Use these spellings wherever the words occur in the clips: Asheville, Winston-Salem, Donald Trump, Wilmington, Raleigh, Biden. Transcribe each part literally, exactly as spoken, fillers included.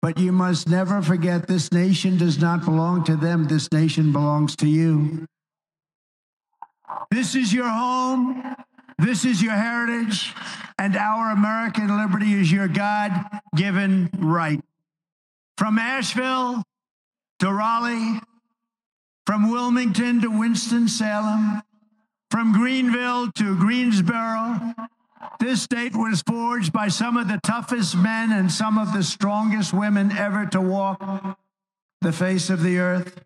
But you must never forget this nation does not belong to them. This nation belongs to you. This is your home. This is your heritage. And our American liberty is your God-given right. From Asheville to Raleigh, from Wilmington to Winston-Salem, from Greenville to Greensboro, this state was forged by some of the toughest men and some of the strongest women ever to walk the face of the earth.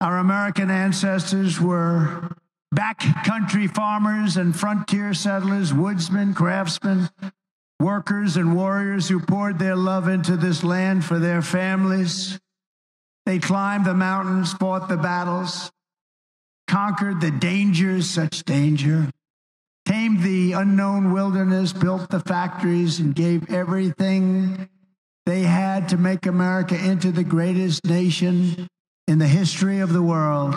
Our American ancestors were backcountry farmers and frontier settlers, woodsmen, craftsmen, workers and warriors who poured their love into this land for their families. They climbed the mountains, fought the battles, conquered the dangers, such danger, tamed the unknown wilderness, built the factories, and gave everything they had to make America into the greatest nation in the history of the world.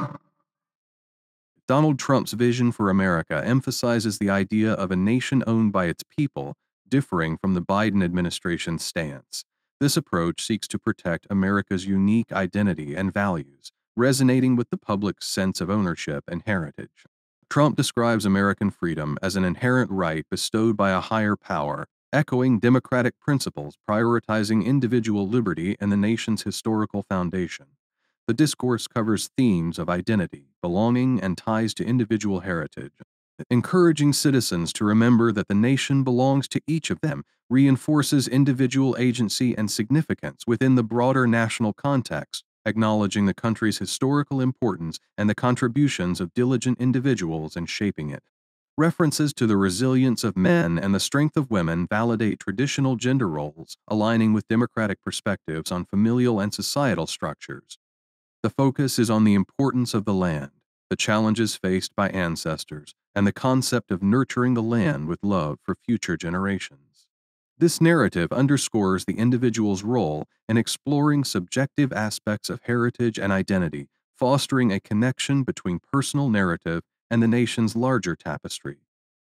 Donald Trump's vision for America emphasizes the idea of a nation owned by its people, differing from the Biden administration's stance. This approach seeks to protect America's unique identity and values, resonating with the public's sense of ownership and heritage. Trump describes American freedom as an inherent right bestowed by a higher power, echoing democratic principles prioritizing individual liberty and the nation's historical foundation. The discourse covers themes of identity, belonging, and ties to individual heritage, encouraging citizens to remember that the nation belongs to each of them, reinforces individual agency and significance within the broader national context, acknowledging the country's historical importance and the contributions of diligent individuals in shaping it. References to the resilience of men and the strength of women validate traditional gender roles, aligning with democratic perspectives on familial and societal structures. The focus is on the importance of the land, the challenges faced by ancestors, and the concept of nurturing the land with love for future generations. This narrative underscores the individual's role in exploring subjective aspects of heritage and identity, fostering a connection between personal narrative and the nation's larger tapestry.